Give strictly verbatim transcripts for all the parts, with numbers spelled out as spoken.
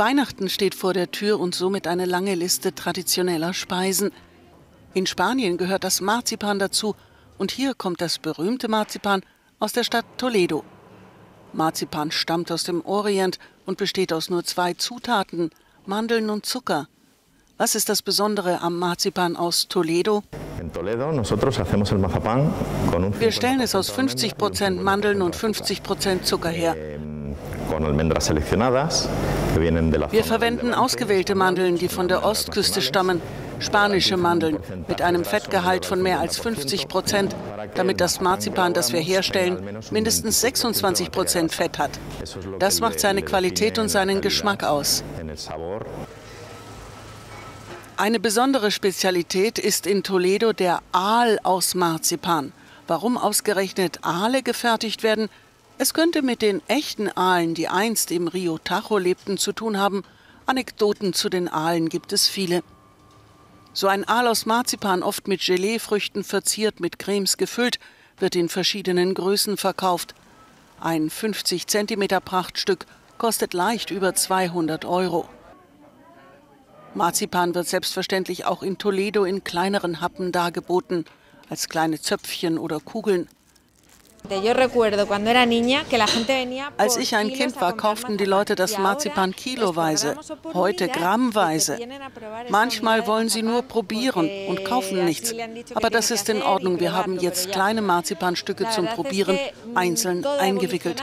Weihnachten steht vor der Tür und somit eine lange Liste traditioneller Speisen. In Spanien gehört das Marzipan dazu und hier kommt das berühmte Marzipan aus der Stadt Toledo. Marzipan stammt aus dem Orient und besteht aus nur zwei Zutaten, Mandeln und Zucker. Was ist das Besondere am Marzipan aus Toledo? Wir stellen es aus fünfzig Prozent Mandeln und fünfzig Prozent Zucker her. Wir verwenden ausgewählte Mandeln, die von der Ostküste stammen, spanische Mandeln mit einem Fettgehalt von mehr als fünfzig Prozent, damit das Marzipan, das wir herstellen, mindestens sechsundzwanzig Prozent Fett hat. Das macht seine Qualität und seinen Geschmack aus. Eine besondere Spezialität ist in Toledo der Aal aus Marzipan. Warum ausgerechnet Aale gefertigt werden? Es könnte mit den echten Aalen, die einst im Rio Tajo lebten, zu tun haben. Anekdoten zu den Aalen gibt es viele. So ein Aal aus Marzipan, oft mit Geleefrüchten verziert, mit Cremes gefüllt, wird in verschiedenen Größen verkauft. Ein fünfzig Zentimeter Prachtstück kostet leicht über zweihundert Euro. Marzipan wird selbstverständlich auch in Toledo in kleineren Happen dargeboten, als kleine Zöpfchen oder Kugeln. Als ich ein Kind war, kauften die Leute das Marzipan kiloweise, heute grammweise. Manchmal wollen sie nur probieren und kaufen nichts. Aber das ist in Ordnung, wir haben jetzt kleine Marzipanstücke zum Probieren, einzeln eingewickelt.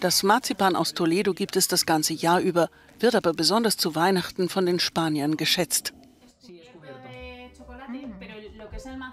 Das Marzipan aus Toledo gibt es das ganze Jahr über, wird aber besonders zu Weihnachten von den Spaniern geschätzt.